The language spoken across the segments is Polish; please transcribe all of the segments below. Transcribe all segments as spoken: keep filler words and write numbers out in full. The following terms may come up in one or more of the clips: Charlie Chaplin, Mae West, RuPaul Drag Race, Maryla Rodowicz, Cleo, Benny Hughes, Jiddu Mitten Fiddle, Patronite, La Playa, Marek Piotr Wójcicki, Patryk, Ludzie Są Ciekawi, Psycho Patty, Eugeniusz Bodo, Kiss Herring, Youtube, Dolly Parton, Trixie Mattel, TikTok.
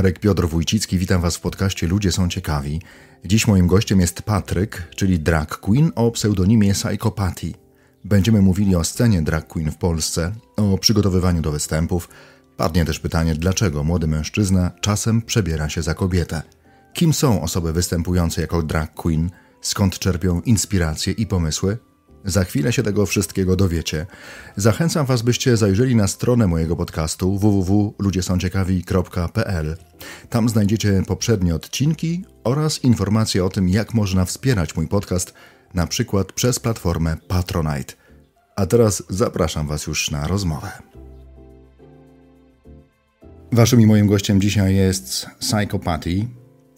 Marek Piotr Wójcicki, witam Was w podcaście Ludzie Są Ciekawi. Dziś moim gościem jest Patryk, czyli drag queen o pseudonimie Psycho Patty. Będziemy mówili o scenie drag queen w Polsce, o przygotowywaniu do występów. Padnie też pytanie, dlaczego młody mężczyzna czasem przebiera się za kobietę. Kim są osoby występujące jako drag queen? Skąd czerpią inspiracje i pomysły? Za chwilę się tego wszystkiego dowiecie. Zachęcam Was, byście zajrzeli na stronę mojego podcastu w w w kropka ludzie są ciekawi kropka p l. Tam znajdziecie poprzednie odcinki oraz informacje o tym, jak można wspierać mój podcast, na przykład przez platformę Patronite. A teraz zapraszam Was już na rozmowę. Waszym i moim gościem dzisiaj jest Psycho Patty,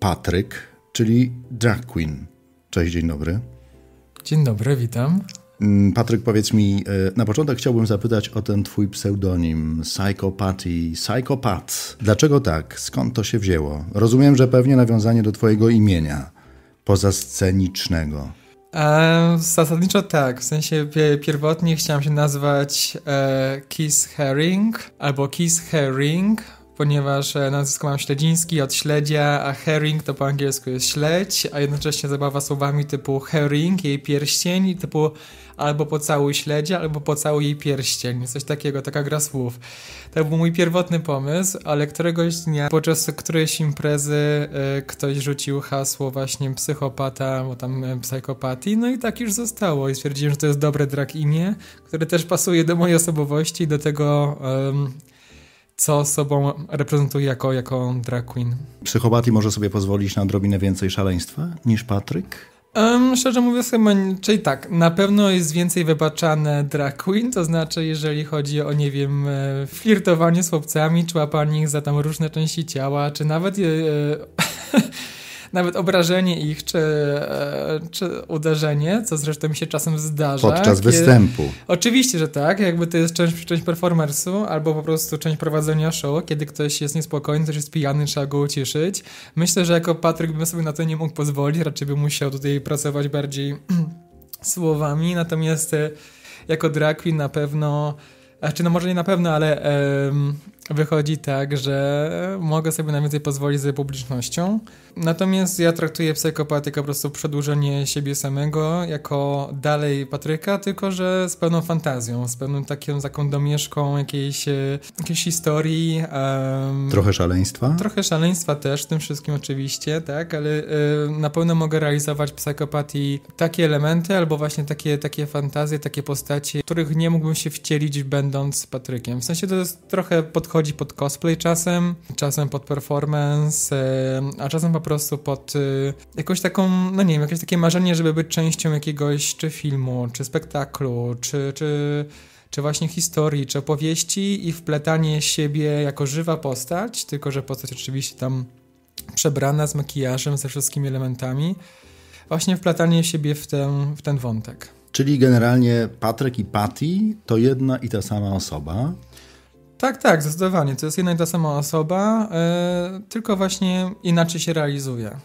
Patryk, czyli drag queen. Cześć, dzień dobry. Dzień dobry, witam. Patryk, powiedz mi, na początek chciałbym zapytać o ten twój pseudonim Psycho Patty, Psycho Pat. Dlaczego tak? Skąd to się wzięło? Rozumiem, że pewnie nawiązanie do twojego imienia pozascenicznego. E, zasadniczo tak, w sensie pierwotnie chciałem się nazwać e, Kiss Herring albo Kiss Herring, ponieważ nazwisko mam Śledziński od śledzia, a herring to po angielsku jest śledź, a jednocześnie zabawa słowami typu herring, jej pierścień, typu albo pocałuj śledzia, albo pocałuj jej pierścień, coś takiego, taka gra słów. To był mój pierwotny pomysł, ale któregoś dnia podczas którejś imprezy y, ktoś rzucił hasło właśnie psychopata, bo tam y, psychopatii, no i tak już zostało i stwierdziłem, że to jest dobre drag imię, które też pasuje do mojej osobowości i do tego... Y, co sobą reprezentuje jako, jako drag queen. Psychopati może sobie pozwolić na odrobinę więcej szaleństwa niż Patryk? Um, szczerze mówiąc, czyli tak, na pewno jest więcej wybaczane drag queen, to znaczy jeżeli chodzi o, nie wiem, flirtowanie z chłopcami, czy łapanie ich za tam różne części ciała, czy nawet... Yy, Nawet obrażenie ich, czy, czy uderzenie, co zresztą mi się czasem zdarza. Podczas kiedy... występu. Oczywiście, że tak. Jakby to jest część, część performersu, albo po prostu część prowadzenia show, kiedy ktoś jest niespokojny, ktoś jest pijany, trzeba go uciszyć. Myślę, że jako Patryk bym sobie na to nie mógł pozwolić, raczej bym musiał tutaj pracować bardziej słowami. Natomiast jako drag queen na pewno... Znaczy, no może nie na pewno, ale yy, wychodzi tak, że mogę sobie najwięcej pozwolić z publicznością. Natomiast ja traktuję Psycho Patty jako po prostu przedłużenie siebie samego, jako dalej Patryka, tylko że z pełną fantazją, z pełną taką, taką domieszką jakiejś, jakiejś historii. Yy, trochę szaleństwa? Trochę szaleństwa też, w tym wszystkim oczywiście, tak, ale yy, na pewno mogę realizować Psycho Patty takie elementy, albo właśnie takie, takie fantazje, takie postacie, których nie mógłbym się wcielić, będąc z Patrykiem. W sensie to jest, trochę podchodzi pod cosplay czasem, czasem pod performance, a czasem po prostu pod jakąś taką, no nie wiem, jakieś takie marzenie, żeby być częścią jakiegoś czy filmu, czy spektaklu, czy, czy, czy właśnie historii, czy opowieści i wpletanie siebie jako żywa postać, tylko że postać oczywiście tam przebrana z makijażem, ze wszystkimi elementami. Właśnie wplatanie siebie w ten, w ten wątek. Czyli generalnie Patryk i Patty to jedna i ta sama osoba? Tak, tak, zdecydowanie. To jest jedna i ta sama osoba, yy, tylko właśnie inaczej się realizuje.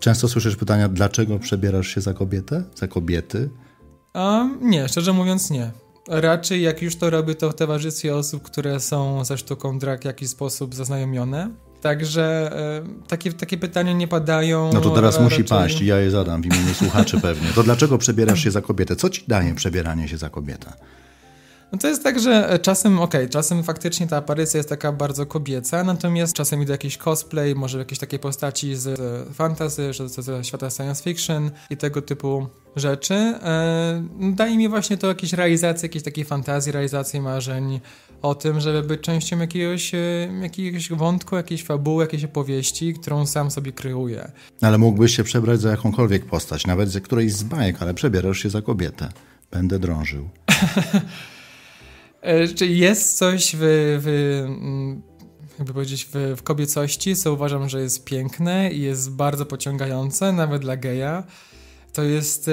Często słyszysz pytania, dlaczego przebierasz się za kobietę? Za kobiety? Um, nie, szczerze mówiąc nie. Raczej jak już to robię, to w towarzystwie osób, które są ze sztuką drag w jakiś sposób zaznajomione. Także y, takie, takie pytania nie padają. No to teraz raczej... musi paść, ja je zadam w imieniu słuchaczy pewnie. To dlaczego przebierasz się za kobietę? Co ci daje przebieranie się za kobietę? No to jest tak, że czasem, okej, okay, czasem faktycznie ta aparycja jest taka bardzo kobieca, natomiast czasem idę jakiś cosplay, może jakieś takie postaci z fantasy, ze świata science fiction i tego typu rzeczy. Yy, daje mi właśnie to jakieś realizacje, jakieś takiej fantazji, realizacji marzeń o tym, żeby być częścią jakiegoś, jakiegoś wątku, jakiejś fabuły, jakiejś opowieści, którą sam sobie kreuję. Ale mógłbyś się przebrać za jakąkolwiek postać, nawet za którejś z bajek, ale przebierasz się za kobietę. Będę drążył. Czy jest coś w, w, jakby powiedzieć, w, w kobiecości, co uważam, że jest piękne i jest bardzo pociągające, nawet dla geja. To jest y,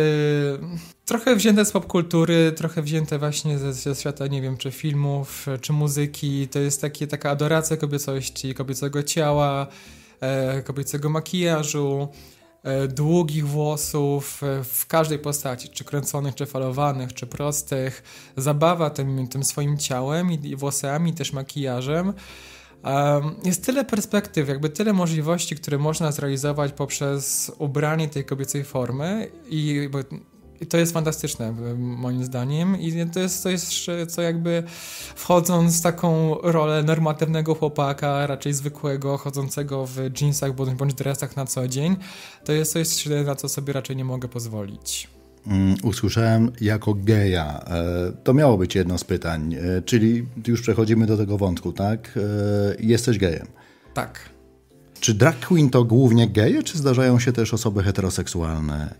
trochę wzięte z popkultury, trochę wzięte właśnie ze, ze świata, nie wiem, czy filmów, czy muzyki. To jest takie, taka adoracja kobiecości, kobiecego ciała, e, kobiecego makijażu, e, długich włosów e, w każdej postaci, czy kręconych, czy falowanych, czy prostych. Zabawa tym, tym swoim ciałem i, i włosami, też makijażem. Um, jest tyle perspektyw, jakby tyle możliwości, które można zrealizować poprzez ubranie tej kobiecej formy i, bo, i to jest fantastyczne moim zdaniem i to jest coś, co jakby wchodząc w taką rolę normatywnego chłopaka, raczej zwykłego, chodzącego w dżinsach bądź, bądź dresach na co dzień, to jest coś, na co sobie raczej nie mogę pozwolić. Usłyszałem jako geja. To miało być jedno z pytań, czyli już przechodzimy do tego wątku, tak? Jesteś gejem. Tak. Czy drag queen to głównie geje, czy zdarzają się też osoby heteroseksualne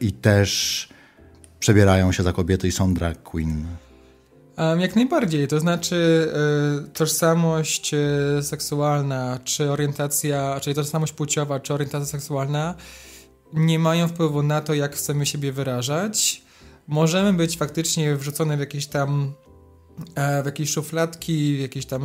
i też przebierają się za kobiety i są drag queen? Jak najbardziej, to znaczy tożsamość seksualna, czy orientacja, czyli tożsamość płciowa, czy orientacja seksualna nie mają wpływu na to, jak chcemy siebie wyrażać. Możemy być faktycznie wrzucone w jakieś tam w jakieś szufladki, w jakieś tam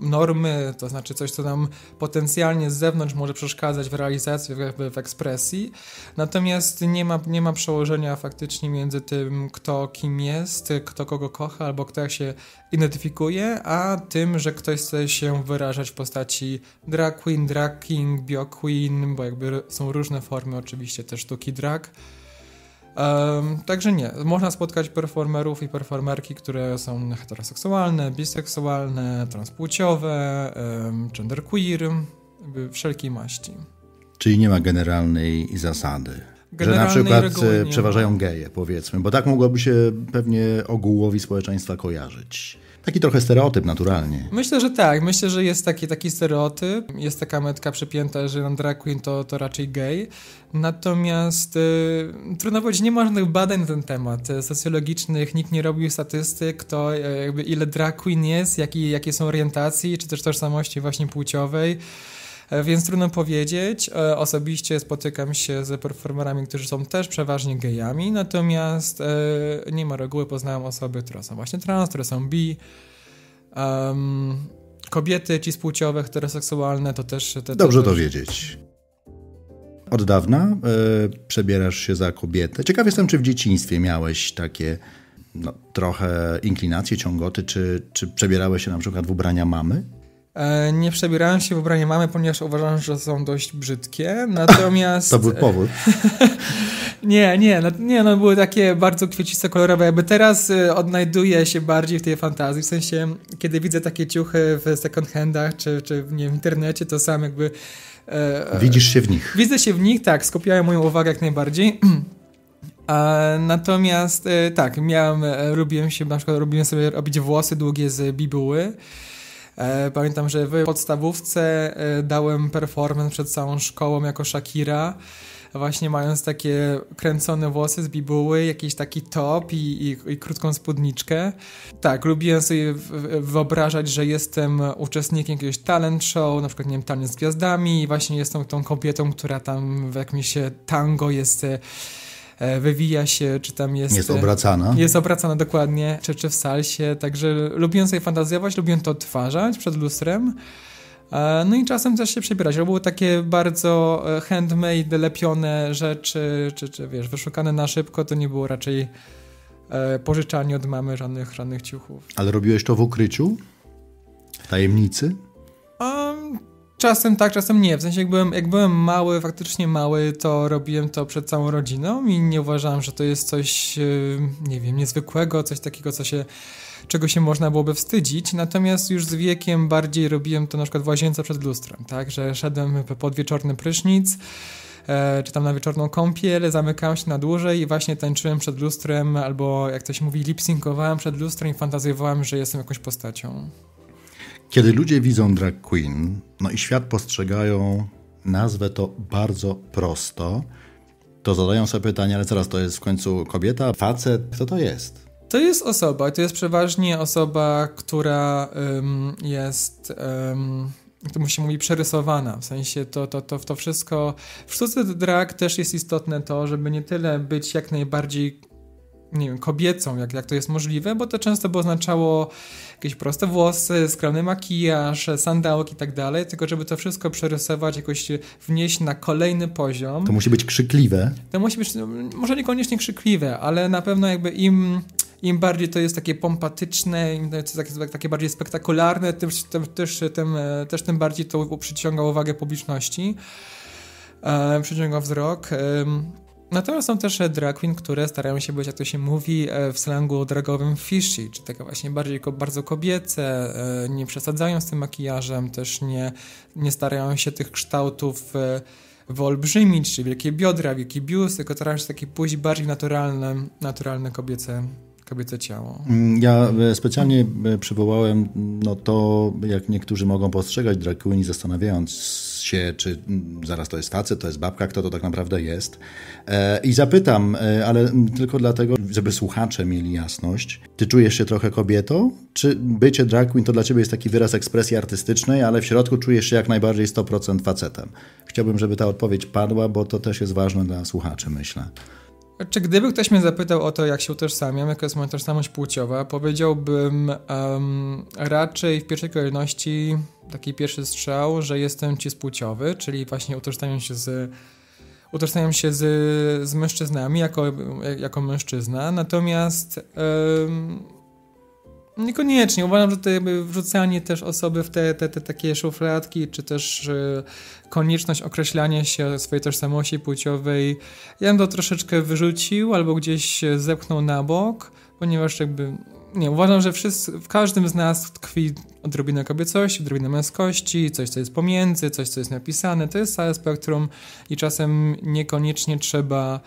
normy, to znaczy coś, co nam potencjalnie z zewnątrz może przeszkadzać w realizacji, w ekspresji. Natomiast nie ma, nie ma przełożenia faktycznie między tym, kto kim jest, kto kogo kocha, albo kto jak się identyfikuje, a tym, że ktoś chce się wyrażać w postaci drag queen, drag king, bio queen, bo jakby są różne formy oczywiście też sztuki drag. Um, także nie, można spotkać performerów i performerki, które są heteroseksualne, biseksualne, transpłciowe, um, genderqueer, wszelkiej maści. Czyli nie ma generalnej zasady, generalnej że na przykład reguły, przeważają geje, powiedzmy, bo tak mogłoby się pewnie ogółowi społeczeństwa kojarzyć. Taki trochę stereotyp naturalnie. Myślę, że tak. Myślę, że jest taki, taki stereotyp. Jest taka metka przypięta, że drag queen to, to raczej gej. Natomiast yy, trudno powiedzieć, nie ma żadnych badań na ten temat socjologicznych. Nikt nie robił statystyk, to jakby ile drag queen jest, jaki, jakie są orientacje, czy też tożsamości właśnie płciowej. Więc trudno powiedzieć. Osobiście spotykam się z performerami, którzy są też przeważnie gejami, natomiast nie ma reguły. Poznałem osoby, które są właśnie trans, które są bi. Um, kobiety cispłciowe, heteroseksualne to też... Te, to Dobrze też... to wiedzieć. Od dawna y, przebierasz się za kobietę. Ciekaw jestem, czy w dzieciństwie miałeś takie no, trochę inklinacje, ciągoty, czy, czy przebierałeś się na przykład w ubrania mamy? Nie przebierałem się w ubranie mamy, ponieważ uważam, że są dość brzydkie, natomiast... To był powód. nie, nie, no, nie, no były takie bardzo kwieciste, kolorowe, jakby teraz odnajduję się bardziej w tej fantazji, w sensie, kiedy widzę takie ciuchy w second handach, czy, czy nie, w internecie, to sam jakby... E, Widzisz się w nich. Widzę się w nich, tak, skupiają moją uwagę jak najbardziej. Natomiast, tak, miałem, lubiłem się, na przykład lubiłem sobie robić włosy długie z bibuły. Pamiętam, że w podstawówce dałem performance przed całą szkołą jako Shakira, właśnie mając takie kręcone włosy z bibuły, jakiś taki top i, i, i krótką spódniczkę. Tak, lubiłem sobie wyobrażać, że jestem uczestnikiem jakiegoś talent show, na przykład, nie wiem, Taniec z Gwiazdami i właśnie jestem tą kobietą, która tam w jakimś tango jest... wywija się, czy tam jest... Jest obracana. Jest obracana, dokładnie, czy, czy w salsie, także lubiłem sobie fantazjować, lubiłem to odtwarzać przed lustrem, no i czasem też się przebierać, bo były takie bardzo handmade, lepione rzeczy, czy, czy wiesz, wyszukane na szybko, to nie było raczej pożyczanie od mamy żadnych, żadnych ciuchów. Ale robiłeś to w ukryciu? W tajemnicy? Um, Czasem tak, czasem nie. W sensie jak byłem, jak byłem mały, faktycznie mały, to robiłem to przed całą rodziną i nie uważałem, że to jest coś, nie wiem, niezwykłego, coś takiego, co się, czego się można byłoby wstydzić. Natomiast już z wiekiem bardziej robiłem to na przykład w łazience przed lustrem, tak, że szedłem pod wieczorny prysznic, czy tam na wieczorną kąpiel, zamykałem się na dłużej i właśnie tańczyłem przed lustrem albo, jak to się mówi, lip-synkowałem przed lustrem i fantazjowałem, że jestem jakąś postacią. Kiedy ludzie widzą drag queen, no i świat postrzegają, nazwę to bardzo prosto, to zadają sobie pytanie, ale zaraz, to jest w końcu kobieta, facet, kto to jest? To jest osoba, to jest przeważnie osoba, która um, jest... Um... to się mówi przerysowana, w sensie to, to, to, to wszystko... W sztuce drag też jest istotne to, żeby nie tyle być jak najbardziej, nie wiem, kobiecą, jak, jak to jest możliwe, bo to często by oznaczało jakieś proste włosy, skromny makijaż, sandałki i tak dalej, tylko żeby to wszystko przerysować, jakoś wnieść na kolejny poziom. To musi być krzykliwe. To musi być, może niekoniecznie krzykliwe, ale na pewno jakby im im bardziej to jest takie pompatyczne, im to jest takie, takie bardziej spektakularne, tym, tym, też, tym, też tym bardziej to przyciąga uwagę publiczności, e, przyciąga wzrok. E, natomiast są też drag queen, które starają się być, jak to się mówi, w slangu dragowym fishy, czy takie właśnie bardziej bardzo kobiece, e, nie przesadzają z tym makijażem, też nie, nie starają się tych kształtów e, wyolbrzymić, czy wielkie biodra, wielki biust, tylko teraz taki pójść bardziej naturalne, naturalne kobiece, kobiece ciało. Ja specjalnie przywołałem no to, jak niektórzy mogą postrzegać drag queen, zastanawiając się, czy zaraz to jest facet, to jest babka, kto to tak naprawdę jest. I zapytam, ale tylko dlatego, żeby słuchacze mieli jasność. Ty czujesz się trochę kobietą? Czy bycie drag queen to dla ciebie jest taki wyraz ekspresji artystycznej, ale w środku czujesz się jak najbardziej sto procent facetem? Chciałbym, żeby ta odpowiedź padła, bo to też jest ważne dla słuchaczy, myślę. Czy gdyby ktoś mnie zapytał o to, jak się utożsamiam, jaka jest moja tożsamość płciowa, powiedziałbym um, raczej w pierwszej kolejności, taki pierwszy strzał, że jestem cispłciowy, czyli właśnie utożsamiam się z, utożsamiam się z, z mężczyznami jako, jako mężczyzna, natomiast um, niekoniecznie. Uważam, że to jakby wrzucanie też osoby w te, te, te takie szufladki, czy też y, konieczność określania się swojej tożsamości płciowej, ja bym to troszeczkę wyrzucił albo gdzieś zepchnął na bok, ponieważ jakby, nie, uważam, że wszyscy, w każdym z nas tkwi odrobinę kobiecości, odrobinę męskości, coś, co jest pomiędzy, coś, co jest napisane, to jest całe spektrum i czasem niekoniecznie trzeba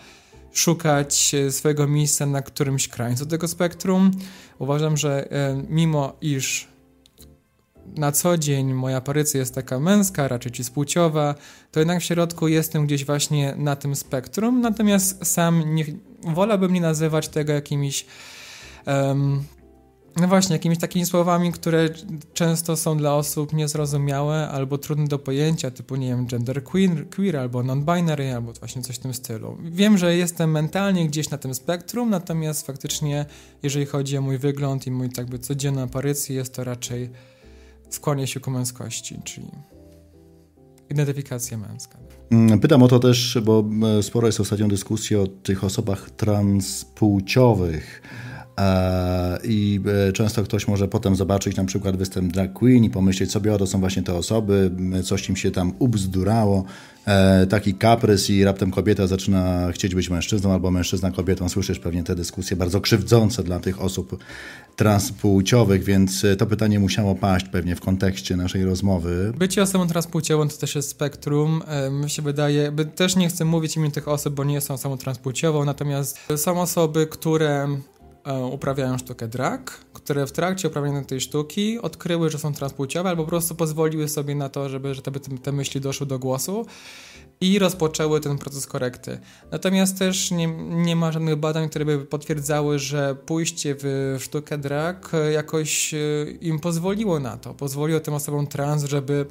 szukać swojego miejsca na którymś krańcu tego spektrum. Uważam, że mimo iż na co dzień moja aparycja jest taka męska, raczej cispłciowa, to jednak w środku jestem gdzieś właśnie na tym spektrum, natomiast sam nie, wolałbym nie nazywać tego jakimiś um, no właśnie, jakimiś takimi słowami, które często są dla osób niezrozumiałe albo trudne do pojęcia, typu, nie wiem, gender queer, queer albo non-binary, albo właśnie coś w tym stylu. Wiem, że jestem mentalnie gdzieś na tym spektrum, natomiast faktycznie, jeżeli chodzi o mój wygląd i mój jakby codzienny aparycję, jest to raczej skłonię się ku męskości, czyli identyfikacja męska. Pytam o to też, bo sporo jest ostatnio dyskusji o tych osobach transpłciowych, i często ktoś może potem zobaczyć na przykład występ drag queen i pomyśleć sobie, o to są właśnie te osoby, coś im się tam ubzdurało, taki kaprys i raptem kobieta zaczyna chcieć być mężczyzną albo mężczyzna kobietą. Słyszysz pewnie te dyskusje bardzo krzywdzące dla tych osób transpłciowych, więc to pytanie musiało paść pewnie w kontekście naszej rozmowy. Bycie osobą transpłciową to też jest spektrum. Mi się wydaje, też nie chcę mówić imię tych osób, bo nie są osobą transpłciową, natomiast są osoby, które uprawiają sztukę drag, które w trakcie uprawiania tej sztuki odkryły, że są transpłciowe albo po prostu pozwoliły sobie na to, żeby że te, te myśli doszły do głosu i rozpoczęły ten proces korekty. Natomiast też nie, nie ma żadnych badań, które by potwierdzały, że pójście w sztukę drag jakoś im pozwoliło na to, pozwoliło tym osobom trans, żeby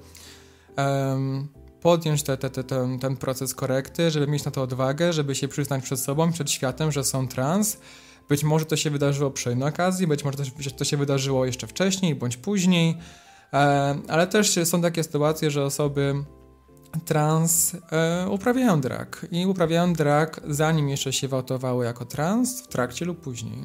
um, podjąć te, te, te, ten, ten proces korekty, żeby mieć na to odwagę, żeby się przyznać przed sobą, przed światem, że są trans. Być może to się wydarzyło przy innej okazji, być może to się wydarzyło jeszcze wcześniej bądź później, ale też są takie sytuacje, że osoby trans uprawiają drag i uprawiają drag zanim jeszcze się wałtowały jako trans, w trakcie lub później.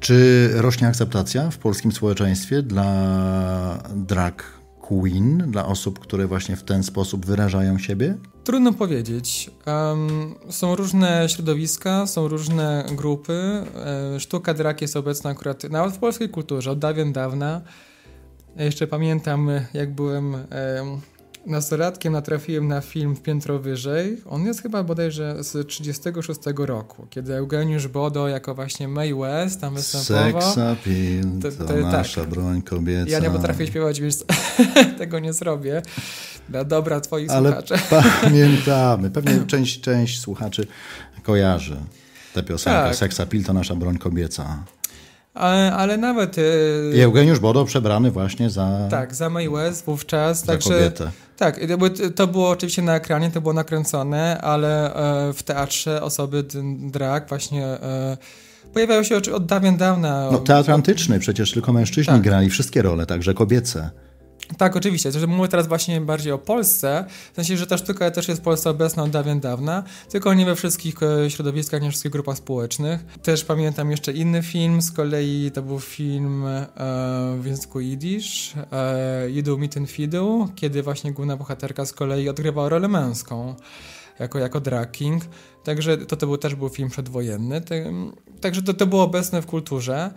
Czy rośnie akceptacja w polskim społeczeństwie dla drag queen, dla osób, które właśnie w ten sposób wyrażają siebie? Trudno powiedzieć. Um, są różne środowiska, są różne grupy. E, sztuka drag jest obecna akurat nawet w polskiej kulturze od dawien dawna. Ja jeszcze pamiętam, jak byłem e, nastolatkiem, natrafiłem na film Piętro Wyżej. On jest chyba bodajże z tysiąc dziewięćset trzydziestego szóstego roku, kiedy Eugeniusz Bodo jako właśnie Mae West tam występował. Sex appeal, to, to nasza tak. broń kobieca. Ja nie potrafię śpiewać, więc tego nie zrobię. Dla dobra twoich ale słuchaczy. Pamiętamy. Pewnie część, część słuchaczy kojarzy tę piosenkę. Tak. Sex appeal to nasza broń kobieca. Ale, ale nawet... Yy... Eugeniusz Bodo przebrany właśnie za... Tak, za Mae West wówczas. Za także, kobietę. Tak, to było oczywiście na ekranie, to było nakręcone, ale yy, w teatrze osoby drag właśnie... Yy, pojawiały się od dawien dawna. No teatr antyczny, przecież tylko mężczyźni tak. grali wszystkie role, także kobiece. Tak, oczywiście. To, że mówię teraz właśnie bardziej o Polsce, w sensie, że ta sztuka też jest w Polsce obecna od dawien dawna, tylko nie we wszystkich środowiskach, nie we wszystkich grupach społecznych. Też pamiętam jeszcze inny film, z kolei to był film e, w języku jidysz, e, Jiddu Mitten Fiddle, kiedy właśnie główna bohaterka z kolei odgrywała rolę męską, jako, jako drag king. Także to, to był, też był film przedwojenny, Te, także to, to było obecne w kulturze.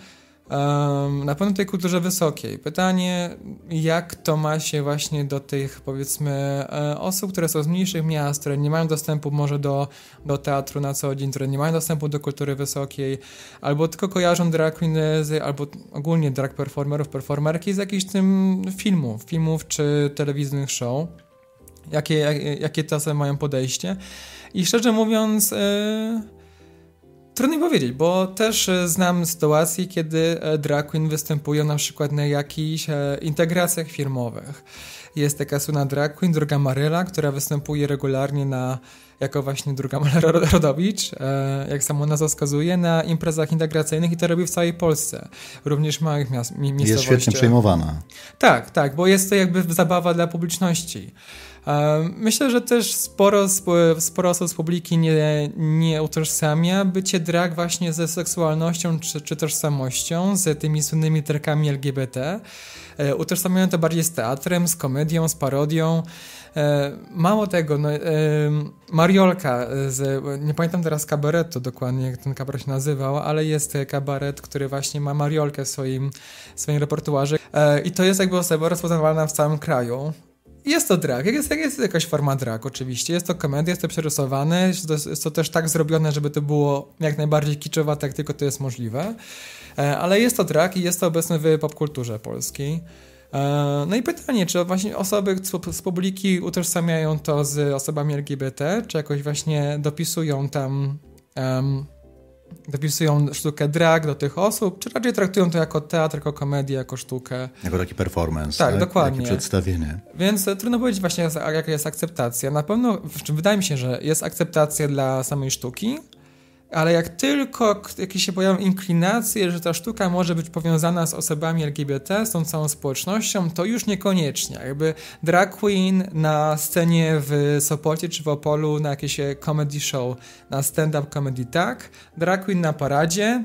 Um, na pewno tej kulturze wysokiej. Pytanie, jak to ma się właśnie do tych, powiedzmy, osób, które są z mniejszych miast, które nie mają dostępu może do, do teatru na co dzień, które nie mają dostępu do kultury wysokiej, albo tylko kojarzą drag queens, albo ogólnie drag performerów, performerki z jakichś tym filmów, filmów czy telewizyjnych show. Jakie, jak, jakie czasem mają podejście. I szczerze mówiąc... Yy... Trudno powiedzieć, bo też znam sytuacje, kiedy drag queen występują na przykład na jakichś integracjach firmowych. Jest taka słynna drag queen, druga Maryla, która występuje regularnie na, jako właśnie druga Maryla Rodowicz, jak samo nazwa wskazuje, na imprezach integracyjnych i to robi w całej Polsce, również w małych miast, miejscowościach. Jest świetnie przyjmowana. Tak, tak, bo jest to jakby zabawa dla publiczności. Myślę, że też sporo, sporo osób z publiki nie, nie utożsamia bycie drag właśnie ze seksualnością czy, czy tożsamością, z tymi słynnymi dragami L G B T. Utożsamiają to bardziej z teatrem, z komedią, z parodią. Mało tego, no, Mariolka, z, nie pamiętam teraz kabaretu dokładnie, jak ten kabaret się nazywał, ale jest kabaret, który właśnie ma Mariolkę w swoim, w swoim repertuarze i to jest jakby osoba rozpoznawana w całym kraju. Jest to drag, jest, jest jakaś forma drag oczywiście, jest to komedia, jest to przerysowane, jest to, jest to też tak zrobione, żeby to było jak najbardziej kiczowate, jak tylko to jest możliwe, ale jest to drag i jest to obecne w popkulturze polskiej. No i pytanie, czy właśnie osoby z publiki utożsamiają to z osobami L G B T, czy jakoś właśnie dopisują tam... Um, dopisują sztukę drag do tych osób, czy raczej traktują to jako teatr, jako komedię, jako sztukę. Jako taki performance. Tak, tak? Dokładnie. Takie przedstawienie. Więc trudno powiedzieć właśnie, jaka jest akceptacja. Na pewno, wydaje mi się, że jest akceptacja dla samej sztuki, ale jak tylko jakieś się pojawią inklinacje, że ta sztuka może być powiązana z osobami L G B T, z tą całą społecznością, to już niekoniecznie. Jakby drag queen na scenie w Sopocie czy w Opolu na jakieś comedy show, na stand-up comedy, tak. Drag queen na paradzie,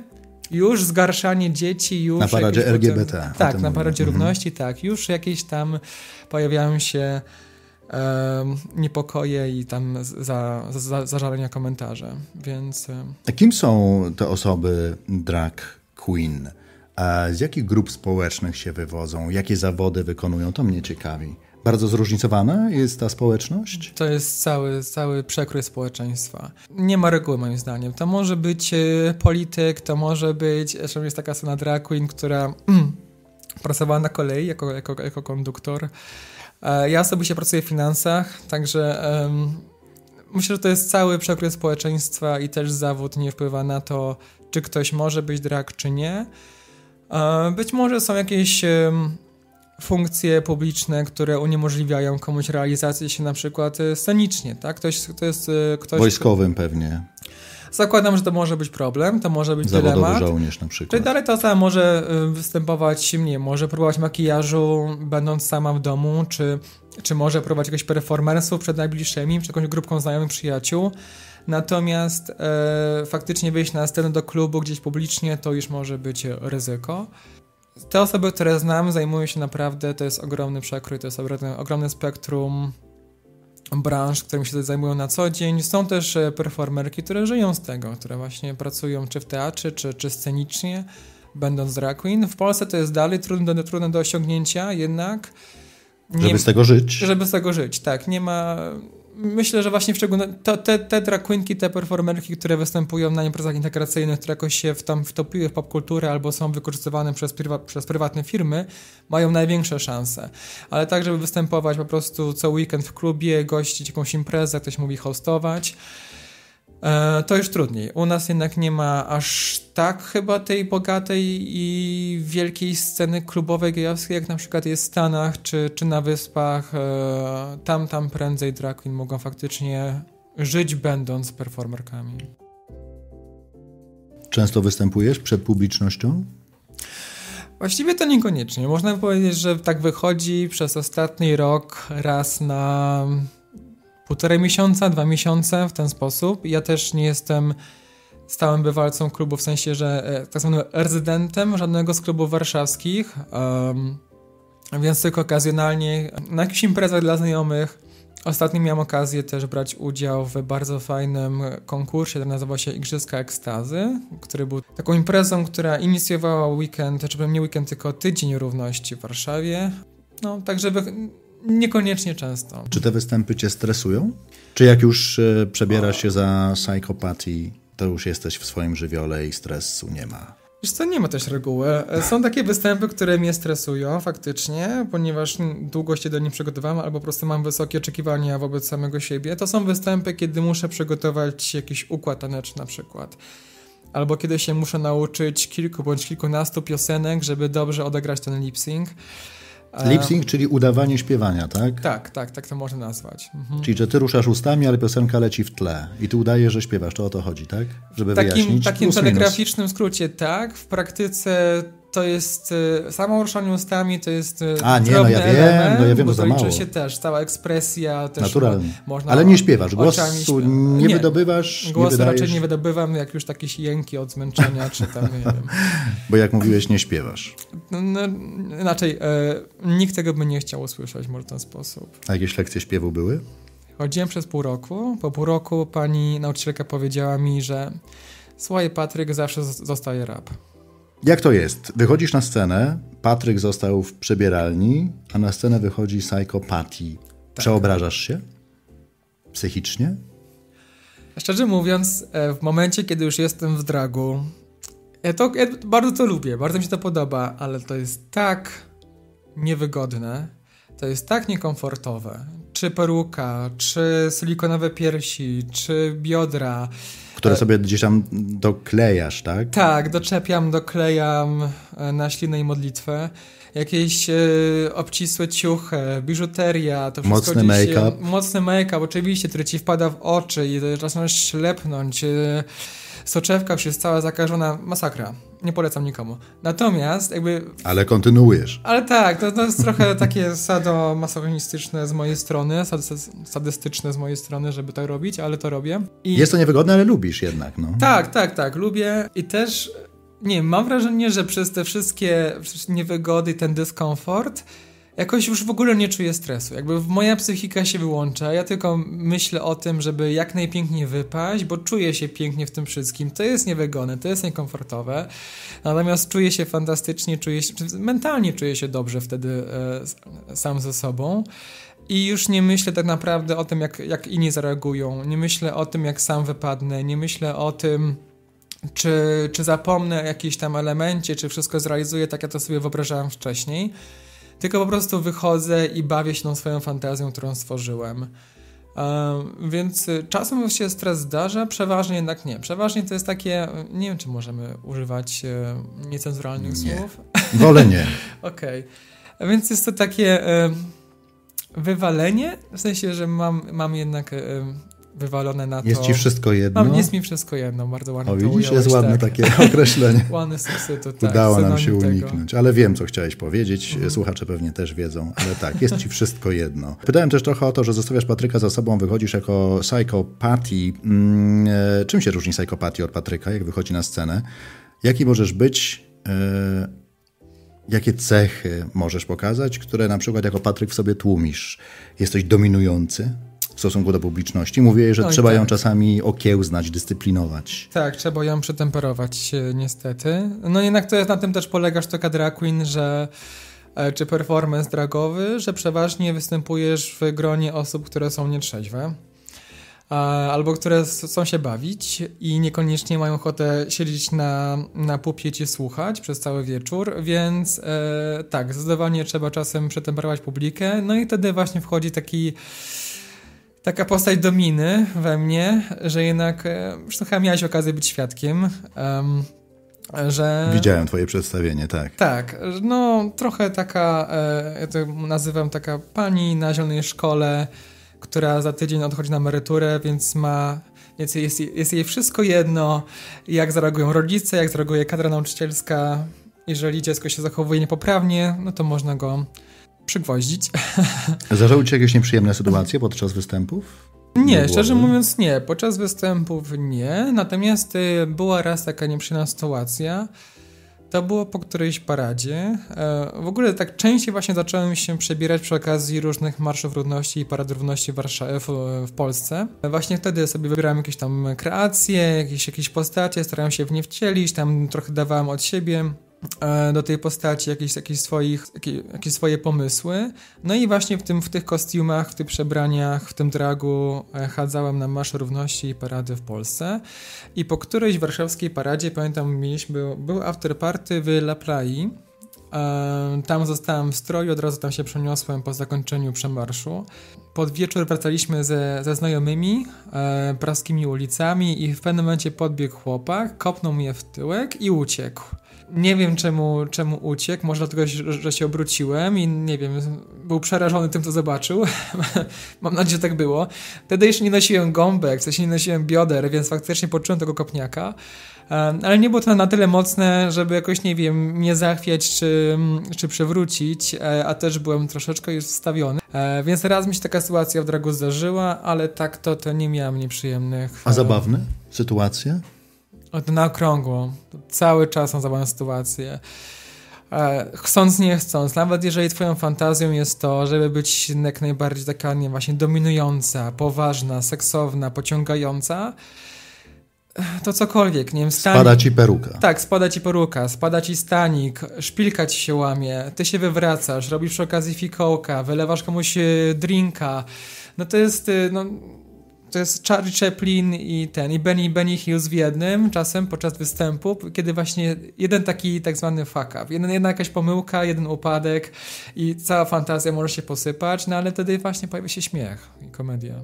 już zgarszanie dzieci, już... Na paradzie L G B T. Potem, tak, na paradzie mówię. Równości, mhm. Tak. Już jakieś tam pojawiają się Um, niepokoje i tam za, za, zażalenia komentarze, więc... A kim są te osoby drag queen? A z jakich grup społecznych się wywodzą? Jakie zawody wykonują? To mnie ciekawi. Bardzo zróżnicowana jest ta społeczność? To jest cały, cały przekrój społeczeństwa. Nie ma reguły moim zdaniem. To może być polityk, to może być... Zresztą jest taka scena drag queen, która mm, pracowała na kolei jako, jako, jako konduktor. Ja osobiście pracuję w finansach, także um, myślę, że to jest cały przekrój społeczeństwa i też zawód nie wpływa na to, czy ktoś może być drag, czy nie. Um, być może są jakieś um, funkcje publiczne, które uniemożliwiają komuś realizację się na przykład scenicznie, tak? Ktoś, to jest, ktoś, wojskowym pewnie. Zakładam, że to może być problem, to może być zawodowy dylemat. Zawodowy żołnierz na przykład. Czyli dalej ta osoba może występować, nie, może próbować makijażu będąc sama w domu, czy, czy może próbować jakiegoś performansu przed najbliższymi, przed jakąś grupką znajomych przyjaciół. Natomiast e, faktycznie wyjść na scenę do klubu gdzieś publicznie to już może być ryzyko. Te osoby, które znam, zajmują się naprawdę, to jest ogromny przekrój, to jest ogromne spektrum branż, którymi się zajmują na co dzień. Są też performerki, które żyją z tego, które właśnie pracują czy w teatrze, czy, czy scenicznie, będąc drag queen. W Polsce to jest dalej trudne do, trudne do osiągnięcia, jednak... Nie, żeby z tego żyć. Żeby z tego żyć, tak. Nie ma... Myślę, że właśnie w szczególności te, te drag queenki, te performerki, które występują na imprezach integracyjnych, które jakoś się w tam wtopiły w popkulturę albo są wykorzystywane przez, prywa, przez prywatne firmy, mają największe szanse. Ale tak, żeby występować po prostu co weekend w klubie, gościć jakąś imprezę, ktoś mówi hostować, to już trudniej. U nas jednak nie ma aż tak chyba tej bogatej i wielkiej sceny klubowej gejowskiej, jak na przykład jest w Stanach czy, czy na Wyspach. Tam, tam prędzej drag queen mogą faktycznie żyć będąc performerkami. Często występujesz przed publicznością? Właściwie to niekoniecznie. Można powiedzieć, że tak wychodzi przez ostatni rok raz na półtorej miesiąca, dwa miesiące w ten sposób. Ja też nie jestem stałym bywalcą klubu, w sensie, że tak zwanym rezydentem żadnego z klubów warszawskich, um, więc tylko okazjonalnie na jakichś imprezach dla znajomych. Ostatnio miałem okazję też brać udział w bardzo fajnym konkursie, który nazywał się Igrzyska Ekstazy, który był taką imprezą, która inicjowała weekend, czy nie weekend, tylko tydzień równości w Warszawie. No, także niekoniecznie często. Czy te występy cię stresują? Czy jak już przebierasz się za Psycho Patty, to już jesteś w swoim żywiole i stresu nie ma? Wiesz co, nie ma też reguły. Są takie występy, które mnie stresują faktycznie, ponieważ długo się do nich przygotowałem albo po prostu mam wysokie oczekiwania wobec samego siebie. To są występy, kiedy muszę przygotować jakiś układ taneczny na przykład. Albo kiedy się muszę nauczyć kilku bądź kilkunastu piosenek, żeby dobrze odegrać ten lip-sync. Lip-sync, czyli udawanie śpiewania, tak? Tak, tak, tak to można nazwać. Mhm. Czyli, że ty ruszasz ustami, ale piosenka leci w tle i ty udajesz, że śpiewasz. To o to chodzi, tak? Żeby takim, wyjaśnić. W takim telegraficznym skrócie, tak. W praktyce to jest y, samo ruszanie ustami, to jest y, A, nie, no ja element, wiem, no ja wiem, bo to liczy się też cała ekspresja. Też naturalnie. Można, ale nie śpiewasz, głosu śpiewa. nie, nie wydobywasz. Głosu nie raczej nie wydobywam, jak już jakieś jęki od zmęczenia, czy tam, nie wiem. Bo jak mówiłeś, nie śpiewasz. No, no, inaczej, y, nikt tego by nie chciał usłyszeć może w ten sposób. A jakieś lekcje śpiewu były? Chodziłem przez pół roku. Po pół roku pani nauczycielka powiedziała mi, że słuchaj, Patryk, zawsze zostaje rap. Jak to jest? Wychodzisz na scenę, Patryk został w przebieralni, a na scenę wychodzi Psycho Patty. Tak. Przeobrażasz się? Psychicznie? Szczerze mówiąc, w momencie, kiedy już jestem w dragu, ja to, ja bardzo to lubię, bardzo mi się to podoba, ale to jest tak niewygodne, to jest tak niekomfortowe. Czy peruka, czy silikonowe piersi, czy biodra. Które sobie gdzieś tam doklejasz, tak? Tak, doczepiam, doklejam na ślinę i modlitwę. Jakieś y, obcisłe ciuchy, biżuteria, to wszystko. Mocny make-up. Mocny make-up, oczywiście, który ci wpada w oczy i zaczynasz ślepnąć. Soczewka już jest cała zakażona. Masakra. Nie polecam nikomu. Natomiast jakby... Ale kontynuujesz. Ale tak, to, to jest trochę takie sadomasochistyczne z mojej strony, sadystyczne z mojej strony, żeby to robić, ale to robię. I... Jest to niewygodne, ale lubisz jednak, no. Tak, tak, tak, lubię i też, nie wiem, mam wrażenie, że przez te wszystkie niewygody, ten dyskomfort, jakoś już w ogóle nie czuję stresu. Jakby moja psychika się wyłącza, ja tylko myślę o tym, żeby jak najpiękniej wypaść, bo czuję się pięknie w tym wszystkim. To jest niewygodne, to jest niekomfortowe. Natomiast czuję się fantastycznie, czuję się, mentalnie czuję się dobrze wtedy e, sam ze sobą. I już nie myślę tak naprawdę o tym, jak, jak inni zareagują. Nie myślę o tym, jak sam wypadnę. Nie myślę o tym, czy, czy zapomnę o jakimś tam elemencie, czy wszystko zrealizuję tak, jak to sobie wyobrażałem wcześniej. Tylko po prostu wychodzę i bawię się tą swoją fantazją, którą stworzyłem. Um, więc czasem się stres zdarza, przeważnie jednak nie. Przeważnie to jest takie, nie wiem, czy możemy używać e, niecenzuralnych nie. słów. Wolę nie. Okej. Okay. Więc jest to takie e, wywalenie, w sensie, że mam, mam jednak e, wywalone na to. Jest ci wszystko jedno? Mam, jest mi wszystko jedno, bardzo ładnie o, to widzisz, ująłeś, jest ładne tak. takie określenie. Ładny substytut, tak. Udało nam się tego. uniknąć, ale wiem, co chciałeś powiedzieć. Mm. Słuchacze pewnie też wiedzą, ale tak, jest ci wszystko jedno. Pytałem też trochę o to, że zostawiasz Patryka za sobą, wychodzisz jako Psycho Patty. Hmm, czym się różni Psycho Patty od Patryka, jak wychodzi na scenę? Jaki możesz być... Yy, Jakie cechy możesz pokazać, które na przykład jako Patryk w sobie tłumisz? Jesteś dominujący w stosunku do publiczności? Mówię, że no trzeba tak. ją czasami okiełznać, dyscyplinować. Tak, trzeba ją przetemperować niestety. No jednak to jest, na tym też polega sztuka drag queen, że, czy performance dragowy, że przeważnie występujesz w gronie osób, które są nietrzeźwe. Albo które chcą się bawić i niekoniecznie mają ochotę siedzieć na, na pupiecie i słuchać przez cały wieczór, więc e, tak, zdecydowanie trzeba czasem przetemperować publikę, no i wtedy właśnie wchodzi taki, taka postać dominy we mnie, że jednak e, trochę miałeś okazję być świadkiem, um, że... Widziałem twoje przedstawienie, tak. Tak, no trochę taka, e, ja to nazywam taka pani na zielonej szkole, która za tydzień odchodzi na emeryturę, więc ma, więc jest, jest jej wszystko jedno, jak zareagują rodzice, jak zareaguje kadra nauczycielska jeżeli dziecko się zachowuje niepoprawnie, no to można go przygwoździć. Zdarzały ci się jakieś nieprzyjemne sytuacje podczas występów? Nie, szczerze mówiąc nie. Podczas występów nie. Natomiast y, była raz taka nieprzyjemna sytuacja. To było po którejś paradzie. E, w ogóle tak częściej właśnie zacząłem się przebierać przy okazji różnych marszów równości i parad równości w, Warszawie, w, w Polsce. Właśnie wtedy sobie wybierałem jakieś tam kreacje, jakieś, jakieś postacie, starałem się w nie wcielić, tam trochę dawałem od siebie e, do tej postaci jakieś, jakieś, swoich, jakieś, jakieś swoje pomysły. No i właśnie w, tym, w tych kostiumach, w tych przebraniach, w tym dragu e, chadzałem na marsz równości i parady w Polsce. I po którejś warszawskiej paradzie, pamiętam, mieliśmy, był afterparty w La Playa. E, tam zostałem w stroju, od razu tam się przeniosłem po zakończeniu przemarszu. Pod wieczór wracaliśmy ze, ze znajomymi e, praskimi ulicami i w pewnym momencie podbiegł chłopak, kopnął mnie w tyłek i uciekł. Nie wiem czemu, czemu uciekł, może dlatego, że się obróciłem i nie wiem, był przerażony tym, co zobaczył. Mam nadzieję, że tak było. Wtedy jeszcze nie nosiłem gąbek, w sensie nie nosiłem bioder, więc faktycznie poczułem tego kopniaka. Ale nie było to na tyle mocne, żeby jakoś, nie wiem, mnie zachwiać czy, czy przewrócić, a też byłem troszeczkę już wstawiony. Więc raz mi się taka sytuacja w dragu zdarzyła, ale tak to, to nie miałem nieprzyjemnych. A zabawne sytuacje? Na okrągło. Cały czas są zabawne sytuacje. Chcąc, nie chcąc, nawet jeżeli twoją fantazją jest to, żeby być jak najbardziej taka, nie, właśnie dominująca, poważna, seksowna, pociągająca, to cokolwiek, nie wiem, stanik, spada ci peruka. Tak, spada ci peruka, spada ci stanik, szpilka ci się łamie, ty się wywracasz, robisz przy okazji fikołka, wylewasz komuś drinka. No to jest... No, to jest Charlie Chaplin i ten, i Benny, Benny Hughes w jednym, czasem podczas występu, kiedy właśnie jeden taki tak zwany fuck up, jedna, jedna jakaś pomyłka, jeden upadek i cała fantazja może się posypać, no ale wtedy właśnie pojawia się śmiech i komedia.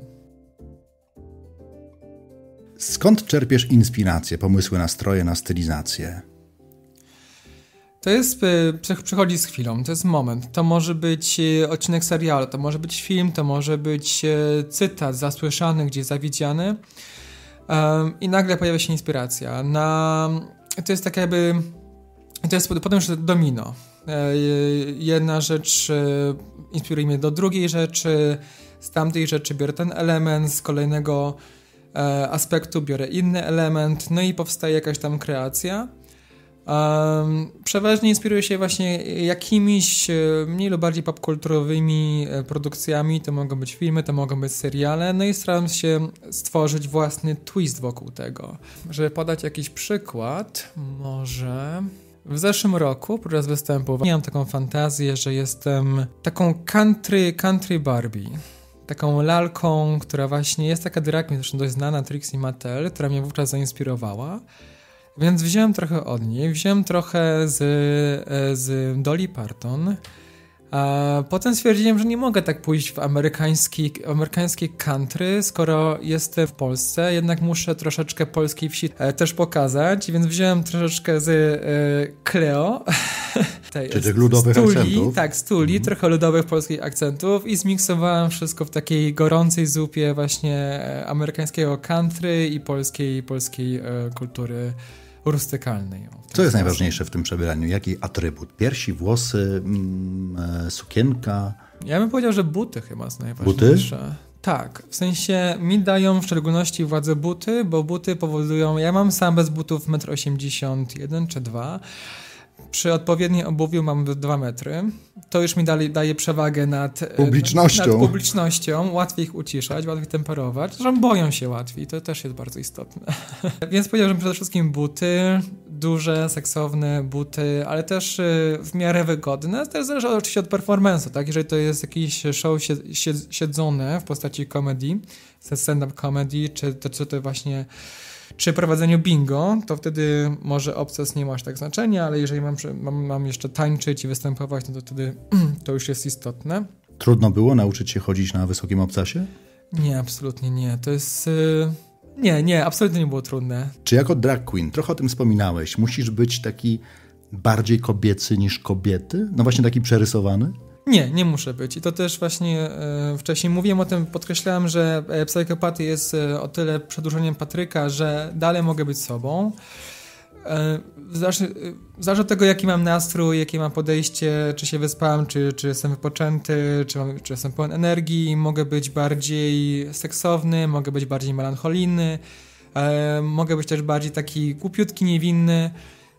Skąd czerpiesz inspiracje, pomysły na stroje, na stylizację? To jest, przychodzi z chwilą, to jest moment, to może być odcinek serialu, to może być film, to może być cytat zasłyszany, gdzieś zawidziany um, i nagle pojawia się inspiracja. Na, to jest tak jakby, to jest potem już domino. Jedna rzecz inspiruje mnie do drugiej rzeczy, z tamtej rzeczy biorę ten element, z kolejnego aspektu biorę inny element, no i powstaje jakaś tam kreacja. Um, przeważnie inspiruję się właśnie jakimiś mniej lub bardziej popkulturowymi produkcjami, to mogą być filmy, to mogą być seriale, no i staram się stworzyć własny twist wokół tego. Żeby podać jakiś przykład, może w zeszłym roku podczas występu miałam taką fantazję, że jestem taką country, country Barbie, taką lalką, która właśnie jest taka drag, zresztą dość znana, Trixie Mattel, która mnie wówczas zainspirowała. Więc wziąłem trochę od niej, wziąłem trochę z, z Dolly Parton, a potem stwierdziłem, że nie mogę tak pójść w amerykański, amerykańskie country, skoro jestem w Polsce, jednak muszę troszeczkę polskiej wsi też pokazać, więc wziąłem troszeczkę z y, Cleo, czy tych ludowych akcentów. Tak, z tuli, mm. trochę ludowych polskich akcentów i zmiksowałem wszystko w takiej gorącej zupie właśnie amerykańskiego country i polskiej, polskiej y, kultury rustykalnej. Co jest najważniejsze w tym przebieraniu? Jaki atrybut? Piersi, włosy, mm, sukienka? Ja bym powiedział, że buty chyba są najważniejsze. Buty? Tak, w sensie mi dają w szczególności władzę buty, bo buty powodują... Ja mam sam bez butów metr osiemdziesiąt jeden czy dwa. Przy odpowiedniej obuwiu mam dwa metry. To już mi dalej daje przewagę nad publicznością. Nad publicznością. Łatwiej ich uciszać, łatwiej temperować. Zresztą boją się łatwiej, to też jest bardzo istotne. Więc powiedziałbym przede wszystkim buty, duże, seksowne buty, ale też w miarę wygodne. Też zależy oczywiście od performance'u, tak? Jeżeli to jest jakiś show siedzone w postaci komedii, stand-up comedy, czy to, czy to właśnie... Przy prowadzeniu bingo, to wtedy może obces nie ma aż tak znaczenia, ale jeżeli mam, mam, mam jeszcze tańczyć i występować, no to wtedy to już jest istotne. Trudno było nauczyć się chodzić na wysokim obcasie? Nie, absolutnie nie. To jest... Nie, nie, absolutnie nie było trudne. Czy jako drag queen, trochę o tym wspominałeś, musisz być taki bardziej kobiecy niż kobiety? No właśnie taki przerysowany? Nie, nie muszę być. I to też właśnie e, wcześniej mówiłem o tym, podkreślałem, że Psycho Patty jest e, o tyle przedłużeniem Patryka, że dalej mogę być sobą. Zależy od tego, jaki mam nastrój, jakie mam podejście, czy się wyspałem, czy, czy jestem wypoczęty, czy, mam, czy jestem pełen energii, mogę być bardziej seksowny, mogę być bardziej melancholijny, e, mogę być też bardziej taki głupiutki, niewinny,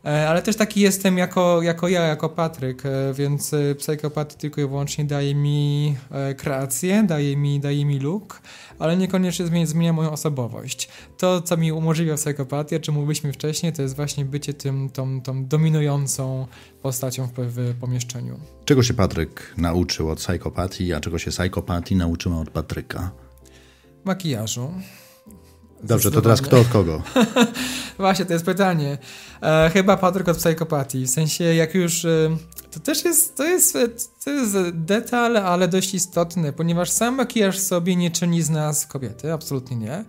e, ale też taki jestem jako, jako ja, jako Patryk, e, więc Psycho Patty tylko i wyłącznie daje mi e, kreację, daje mi, daje mi look, ale niekoniecznie zmienia, zmienia moją osobowość. To, co mi umożliwia psychopatię, czy mówiliśmy wcześniej, to jest właśnie bycie tym, tą, tą dominującą postacią w, w pomieszczeniu. Czego się Patryk nauczył od psychopatii, a czego się psychopatii nauczyła od Patryka? Makijażu. Dobrze, to teraz kto od kogo? Właśnie, to jest pytanie. E, chyba Patryk od psychopatii. W sensie, jak już... E, to też jest, to jest, to jest detal, ale dość istotny, ponieważ sam makijaż sobie nie czyni z nas kobiety, absolutnie nie.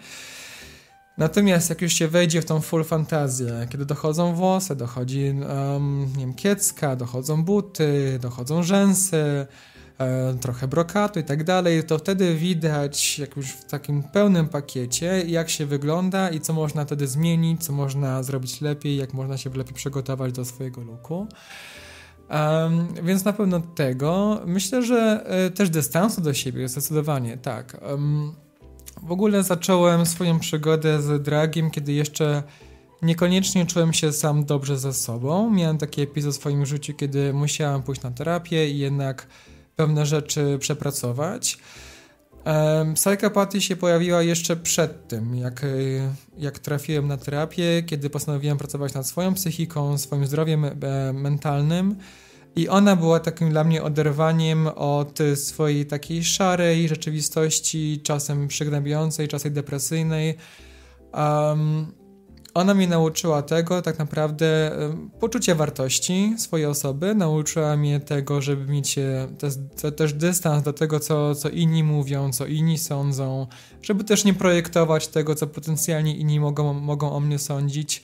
Natomiast jak już się wejdzie w tą full fantazję, kiedy dochodzą włosy, dochodzi um, nie wiem, kiecka, dochodzą buty, dochodzą rzęsy, trochę brokatu i tak dalej, to wtedy widać, jak już w takim pełnym pakiecie, jak się wygląda i co można wtedy zmienić, co można zrobić lepiej, jak można się lepiej przygotować do swojego looku. Um, więc na pewno tego. Myślę, że y, też dystansu do siebie, zdecydowanie, tak. Um, w ogóle zacząłem swoją przygodę z dragiem, kiedy jeszcze niekoniecznie czułem się sam dobrze ze sobą. Miałem taki epizod w swoim życiu, kiedy musiałem pójść na terapię i jednak pewne rzeczy przepracować. Um, Psycho Patty się pojawiła jeszcze przed tym, jak, jak trafiłem na terapię, kiedy postanowiłem pracować nad swoją psychiką, swoim zdrowiem e, mentalnym i ona była takim dla mnie oderwaniem od swojej takiej szarej rzeczywistości, czasem przygnębiającej, czasem depresyjnej. Um, Ona mnie nauczyła tego, tak naprawdę poczucia wartości swojej osoby, nauczyła mnie tego, żeby mieć te, też dystans do tego, co, co inni mówią, co inni sądzą, żeby też nie projektować tego, co potencjalnie inni mogą, mogą o mnie sądzić.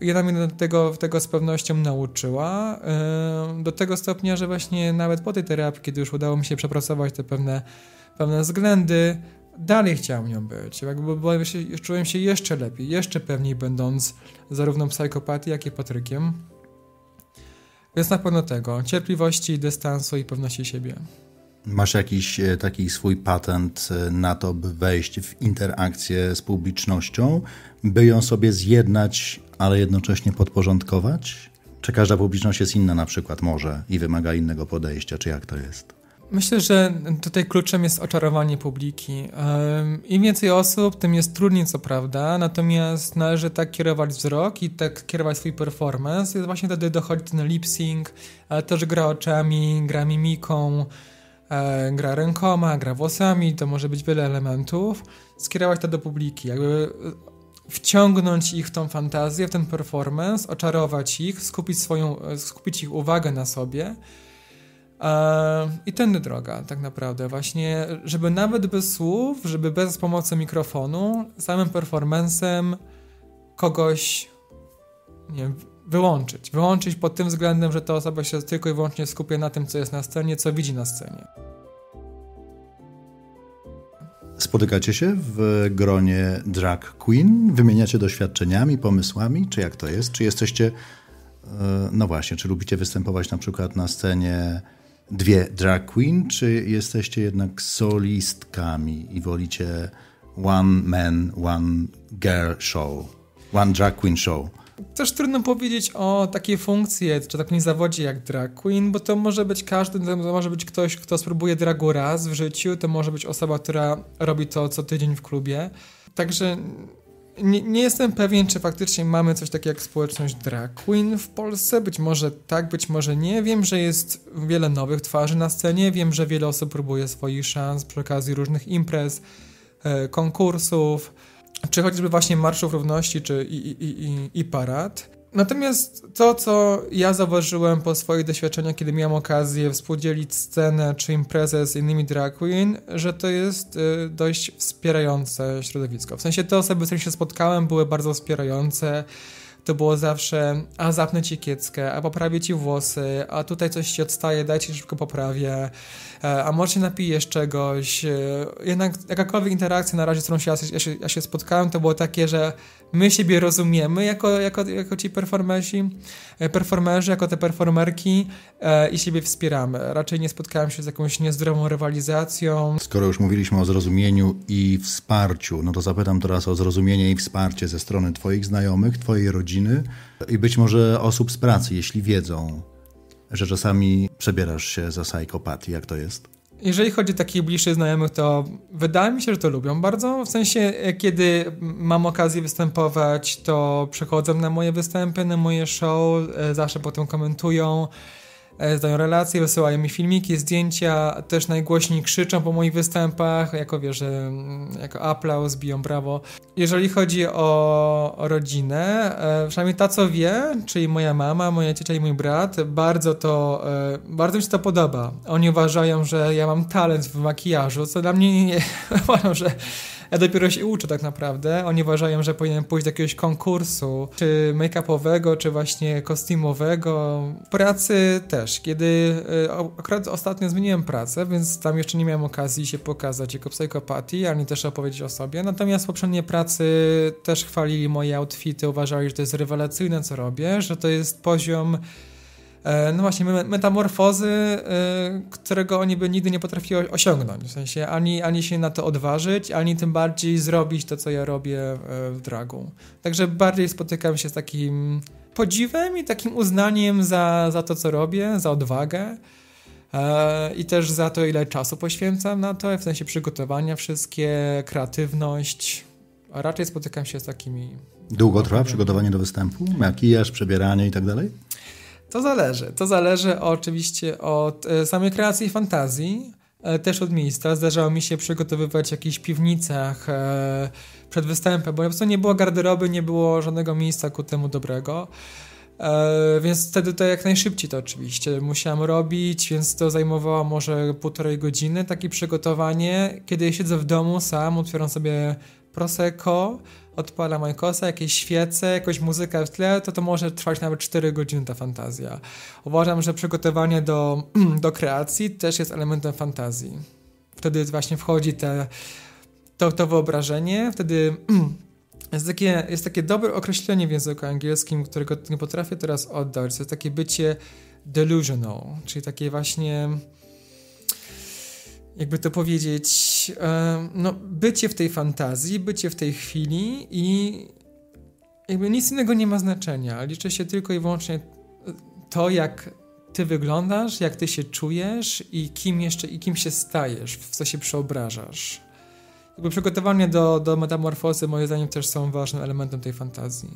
I ona mnie tego, tego z pewnością nauczyła, do tego stopnia, że właśnie nawet po tej terapii, kiedy już udało mi się przepracować te pewne, pewne względy, dalej chciałem nią być, jakby, bo czułem się jeszcze lepiej, jeszcze pewniej będąc zarówno psychopatą, jak i Patrykiem. Więc na pewno tego, cierpliwości, dystansu i pewności siebie. Masz jakiś taki swój patent na to, by wejść w interakcję z publicznością, by ją sobie zjednać, ale jednocześnie podporządkować? Czy każda publiczność jest inna na przykład może i wymaga innego podejścia, czy jak to jest? Myślę, że tutaj kluczem jest oczarowanie publiki. Im więcej osób, tym jest trudniej, co prawda, natomiast należy tak kierować wzrok i tak kierować swój performance. Właśnie wtedy dochodzi ten lip-sync, ale też gra oczami, gra mimiką, gra rękoma, gra włosami, to może być wiele elementów. Skierować to do publiki, jakby wciągnąć ich w tą fantazję, w ten performance, oczarować ich, skupić, swoją, skupić ich uwagę na sobie. I tędy droga tak naprawdę właśnie, żeby nawet bez słów, żeby bez pomocy mikrofonu, samym performancem kogoś, nie wiem, wyłączyć. Wyłączyć pod tym względem, że ta osoba się tylko i wyłącznie skupia na tym, co jest na scenie, co widzi na scenie. Spotykacie się w gronie drag queen? Wymieniacie doświadczeniami, pomysłami? Czy jak to jest? Czy jesteście... No właśnie, czy lubicie występować na przykład na scenie dwie drag queen, czy jesteście jednak solistkami i wolicie one man, one girl show, one drag queen show? Też trudno powiedzieć o takiej funkcji, czy takim zawodzie jak drag queen, bo to może być każdy, to może być ktoś, kto spróbuje dragu raz w życiu, to może być osoba, która robi to co tydzień w klubie, także... Nie, nie jestem pewien, czy faktycznie mamy coś takiego jak społeczność drag queen w Polsce. Być może tak, być może nie. Wiem, że jest wiele nowych twarzy na scenie. Wiem, że wiele osób próbuje swoich szans przy okazji różnych imprez, e, konkursów, czy chociażby właśnie marszów równości, czy i, i, i, i parad. Natomiast to, co ja zauważyłem po swoich doświadczeniach, kiedy miałem okazję współdzielić scenę czy imprezę z innymi drag queen, że to jest y, dość wspierające środowisko. W sensie te osoby, z którymi się spotkałem, były bardzo wspierające. to było zawsze, a zapnę ci kieckę, a poprawię ci włosy, a tutaj coś ci odstaje, daj ci szybko poprawię, a może się napijesz czegoś. Jednak jakakolwiek interakcja na razie, z którą się, ja, się, ja się spotkałem, to było takie, że my siebie rozumiemy jako, jako, jako ci performerzy, performerzy, jako te performerki i siebie wspieramy. Raczej nie spotkałem się z jakąś niezdrową rywalizacją. Skoro już mówiliśmy o zrozumieniu i wsparciu, no to zapytam teraz o zrozumienie i wsparcie ze strony twoich znajomych, twojej rodziny i być może osób z pracy, jeśli wiedzą, że czasami przebierasz się za Psycho Patty. Jak to jest? Jeżeli chodzi o takich bliższych znajomych, to wydaje mi się, że to lubią bardzo. W sensie, kiedy mam okazję występować, to przychodzą na moje występy, na moje show, zawsze potem komentują, zdają relacje, wysyłają mi filmiki, zdjęcia, też najgłośniej krzyczą po moich występach, jako wiesz, jako aplauz, biją brawo. Jeżeli chodzi o, o rodzinę, e, przynajmniej ta, co wie, czyli moja mama, moja ciocia i mój brat, bardzo to, e, bardzo mi się to podoba. Oni uważają, że ja mam talent w makijażu, co dla mnie nie, uważam, że ja dopiero się uczę tak naprawdę. Oni uważają, że powinienem pójść do jakiegoś konkursu, czy make-upowego, czy właśnie kostiumowego. Pracy też, kiedy akurat ostatnio zmieniłem pracę, więc tam jeszcze nie miałem okazji się pokazać jako Psycho Patty, ani też opowiedzieć o sobie. Natomiast poprzednie pracy też chwalili moje outfity, uważali, że to jest rewelacyjne, co robię, że to jest poziom, no właśnie, metamorfozy, którego oni by nigdy nie potrafiły osiągnąć. W sensie ani, ani się na to odważyć, ani tym bardziej zrobić to, co ja robię w dragu. Także bardziej spotykam się z takim podziwem i takim uznaniem za, za to, co robię, za odwagę i też za to, ile czasu poświęcam na to, w sensie przygotowania wszystkie, kreatywność. A raczej spotykam się z takimi... Długo trwa przygotowanie do występu? Makijaż, przebieranie i tak dalej? To zależy. To zależy oczywiście od samej kreacji i fantazji, też od miejsca. Zdarzało mi się przygotowywać w jakichś piwnicach przed występem, bo po prostu nie było garderoby, nie było żadnego miejsca ku temu dobrego. Więc wtedy to jak najszybciej to oczywiście musiałem robić, więc to zajmowało może półtorej godziny takie przygotowanie. Kiedy siedzę w domu sam, otwieram sobie prosecco, odpala majkosa, jakieś świece, jakąś muzykę w tle, to to może trwać nawet cztery godziny ta fantazja. Uważam, że przygotowanie do, do kreacji też jest elementem fantazji. Wtedy właśnie wchodzi te, to, to wyobrażenie, wtedy jest takie, jest takie dobre określenie w języku angielskim, którego nie potrafię teraz oddać, to jest takie bycie delusional, czyli takie właśnie... jakby to powiedzieć, no bycie w tej fantazji, bycie w tej chwili i jakby nic innego nie ma znaczenia. Liczy się tylko i wyłącznie to, jak ty wyglądasz, jak ty się czujesz i kim jeszcze, i kim się stajesz, w co się przeobrażasz. Jakby przygotowanie do, do metamorfozy moim zdaniem też są ważnym elementem tej fantazji.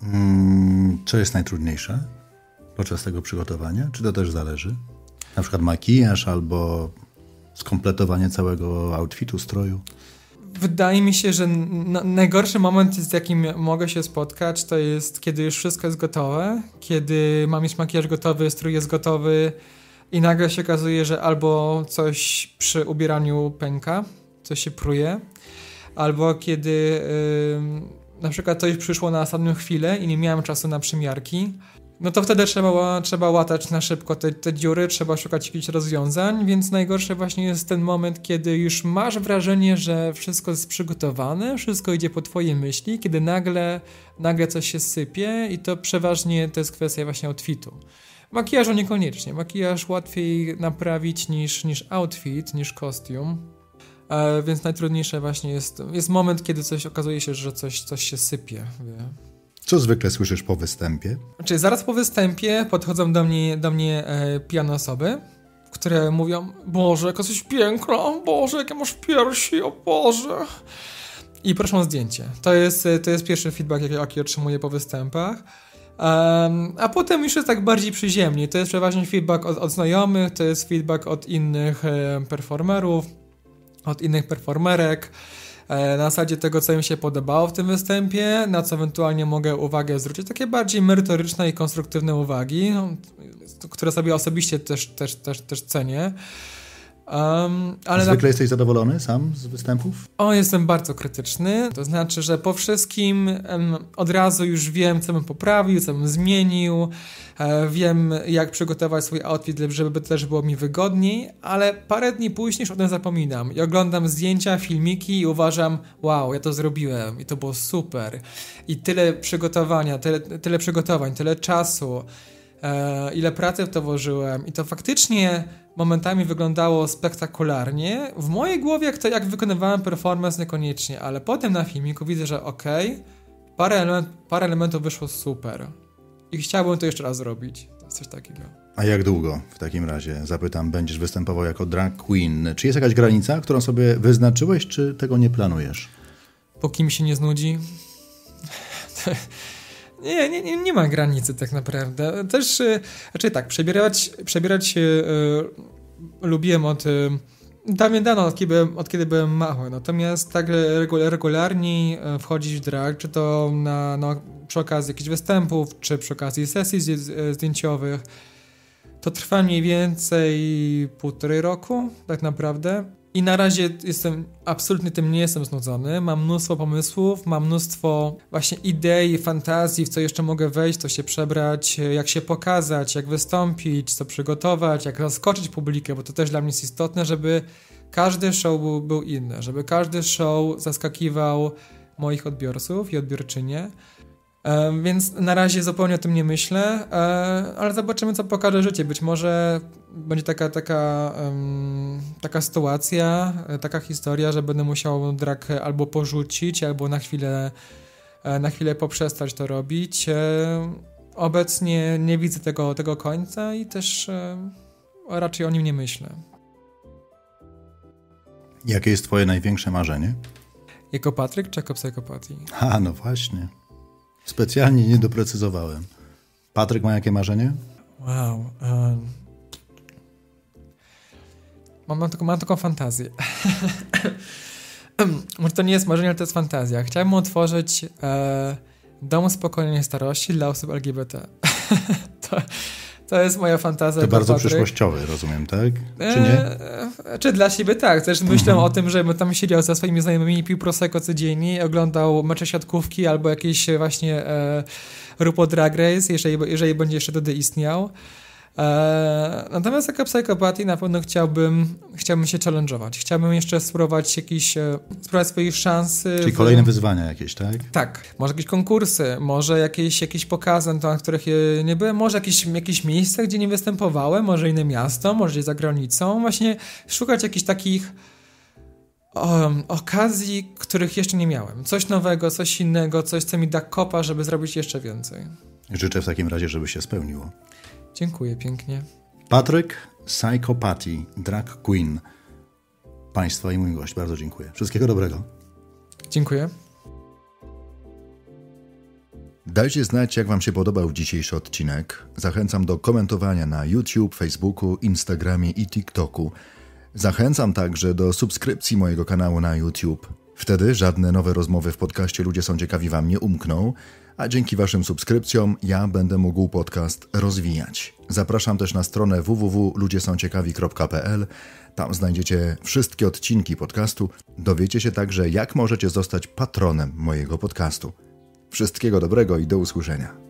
Hmm, co jest najtrudniejsze podczas tego przygotowania? Czy to też zależy? Na przykład makijaż albo... skompletowanie całego outfitu, stroju? Wydaje mi się, że najgorszy moment, z jakim mogę się spotkać, to jest, kiedy już wszystko jest gotowe, kiedy mam już makijaż gotowy, strój jest gotowy i nagle się okazuje, że albo coś przy ubieraniu pęka, coś się pruje, albo kiedy yy, na przykład coś przyszło na ostatnią chwilę i nie miałem czasu na przymiarki. No to wtedy trzeba, trzeba łatać na szybko te, te dziury, trzeba szukać jakichś rozwiązań, więc najgorszy właśnie jest ten moment, kiedy już masz wrażenie, że wszystko jest przygotowane, wszystko idzie po twojej myśli, kiedy nagle, nagle coś się sypie i to przeważnie to jest kwestia właśnie outfitu. Makijażu niekoniecznie, makijaż łatwiej naprawić niż, niż outfit, niż kostium, e, więc najtrudniejsze właśnie jest, jest moment, kiedy coś okazuje się, że coś, coś się sypie, wie. Co zwykle słyszysz po występie? Znaczy, zaraz po występie podchodzą do mnie, do mnie e, pijane osoby, które mówią: Boże, jaka jesteś piękna, Boże, jakie masz piersi, o Boże. I proszą o zdjęcie. To jest, to jest pierwszy feedback, jaki, jaki otrzymuję po występach. Um, a potem już jest tak bardziej przyziemnie. To jest przeważnie feedback od, od znajomych, to jest feedback od innych e, performerów, od innych performerek. Na zasadzie tego, co im się podobało w tym występie, na co ewentualnie mogę uwagę zwrócić, takie bardziej merytoryczne i konstruktywne uwagi, no, które sobie osobiście też, też, też, też cenię. Um, ale Zwykle na... jesteś zadowolony sam z występów? O, jestem bardzo krytyczny. To znaczy, że po wszystkim em, od razu już wiem, co bym poprawił, co bym zmienił. E, wiem, jak przygotować swój outfit, żeby też było mi wygodniej. Ale parę dni później o tym zapominam. I oglądam zdjęcia, filmiki i uważam, wow, ja to zrobiłem i to było super. I tyle przygotowania, tyle, tyle przygotowań, tyle czasu, e, ile pracy w to włożyłem. I to faktycznie momentami wyglądało spektakularnie. W mojej głowie jak to, jak wykonywałem performance, niekoniecznie, ale potem na filmiku widzę, że okej, okay, parę, element, parę elementów wyszło super i chciałbym to jeszcze raz zrobić. Coś takiego. A jak długo w takim razie, zapytam, będziesz występował jako drag queen? Czy jest jakaś granica, którą sobie wyznaczyłeś, czy tego nie planujesz? Póki mi się nie znudzi. Nie, nie, nie, nie ma granicy tak naprawdę. Też, znaczy tak, przebierać, przebierać się yy, lubiłem od... Yy, dawno, dawno, od kiedy byłem, od kiedy byłem mały. Natomiast tak regularnie wchodzić w drag, czy to na, no, przy okazji jakichś występów, czy przy okazji sesji zdjęciowych, to trwa mniej więcej półtorej roku, tak naprawdę. I na razie jestem, absolutnie tym nie jestem znudzony. Mam mnóstwo pomysłów, mam mnóstwo właśnie idei, fantazji, w co jeszcze mogę wejść, co się przebrać, jak się pokazać, jak wystąpić, co przygotować, jak zaskoczyć publikę, bo to też dla mnie jest istotne, żeby każdy show był, był inny, żeby każdy show zaskakiwał moich odbiorców i odbiorczynie. E, więc na razie zupełnie o tym nie myślę, e, ale zobaczymy, co pokaże życie. Być może będzie taka, taka, um, taka sytuacja, taka historia, że będę musiał drag albo porzucić, albo na chwilę, na chwilę poprzestać to robić. E, obecnie nie widzę tego, tego końca i też e, raczej o nim nie myślę. Jakie jest twoje największe marzenie? Jako Patryk czy jako Psycho Patty? A, no właśnie. Specjalnie nie doprecyzowałem. Patryk ma jakie marzenie? Wow. Um, mam, mam, taką, mam taką fantazję. Może to nie jest marzenie, ale to jest fantazja. Chciałbym otworzyć e, dom spokojnej starości dla osób L G B T. to, to jest moja fantazja. To bardzo Patryk. Przyszłościowy, rozumiem, tak? Czy nie? E, e, czy dla siebie tak. Też myślę mm-hmm. o tym, żebym tam siedział ze swoimi znajomymi i pił prosecco codziennie, oglądał mecze siatkówki albo jakieś właśnie e, RuPaul Drag Race, jeżeli, jeżeli będzie jeszcze wtedy istniał. E, natomiast jako Psycho Patty na pewno chciałbym, chciałbym się challenge'ować. Chciałbym jeszcze spróbować jakiś, spróbować swoich szans. Czyli w... kolejne wyzwania jakieś, tak? Tak. Może jakieś konkursy, może jakieś, jakieś pokazy, na których nie byłem, może jakieś, jakieś miejsca, gdzie nie występowałem, może inne miasto, może za granicą. Właśnie szukać jakichś takich um, okazji, których jeszcze nie miałem. Coś nowego, coś innego, coś, co mi da kopa, żeby zrobić jeszcze więcej. Życzę w takim razie, żeby się spełniło. Dziękuję pięknie. Patryk, Psycho Patty, drag queen. Państwa i mój gość, bardzo dziękuję. Wszystkiego dobrego. Dziękuję. Dajcie znać, jak wam się podobał dzisiejszy odcinek. Zachęcam do komentowania na YouTube, Facebooku, Instagramie i TikToku. Zachęcam także do subskrypcji mojego kanału na YouTube. Wtedy żadne nowe rozmowy w podcaście Ludzie Są Ciekawi wam nie umkną. A dzięki waszym subskrypcjom ja będę mógł podcast rozwijać. Zapraszam też na stronę w w w kropka ludzie są ciekawi kropka p l. Tam znajdziecie wszystkie odcinki podcastu. Dowiecie się także, jak możecie zostać patronem mojego podcastu. Wszystkiego dobrego i do usłyszenia.